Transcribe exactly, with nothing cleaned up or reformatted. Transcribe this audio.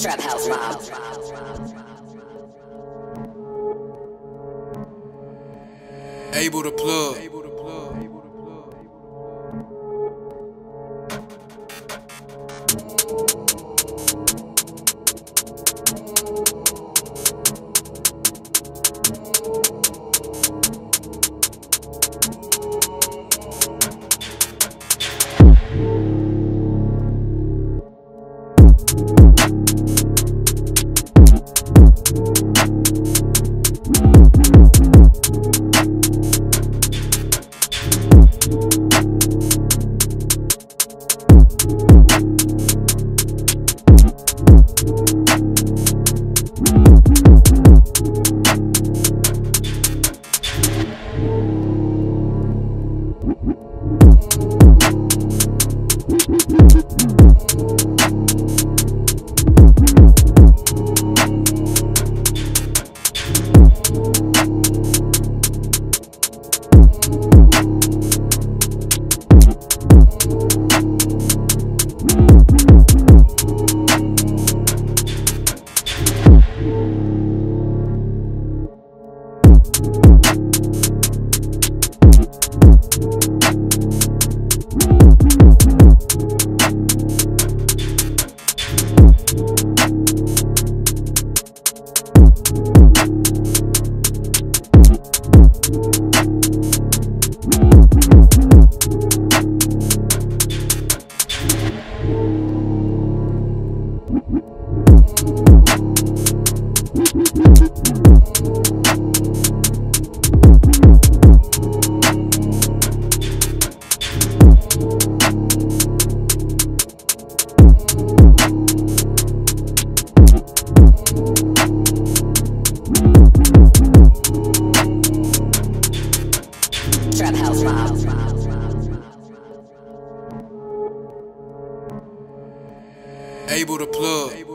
Trap House Mob. Abel the Plug. Trap House Mob. Abel the Plug.